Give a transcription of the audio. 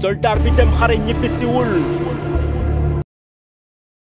soldaar bi dem xare ñibbisiwul